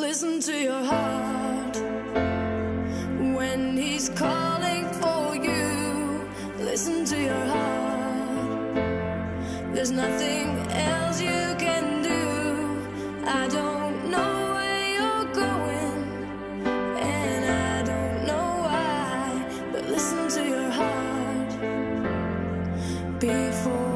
Listen to your heart when he's calling for you. Listen to your heart. There's nothing else you can do. I don't know where you're going, and I don't know why, but listen to your heart before